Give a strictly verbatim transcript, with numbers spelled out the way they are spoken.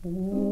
Ooh.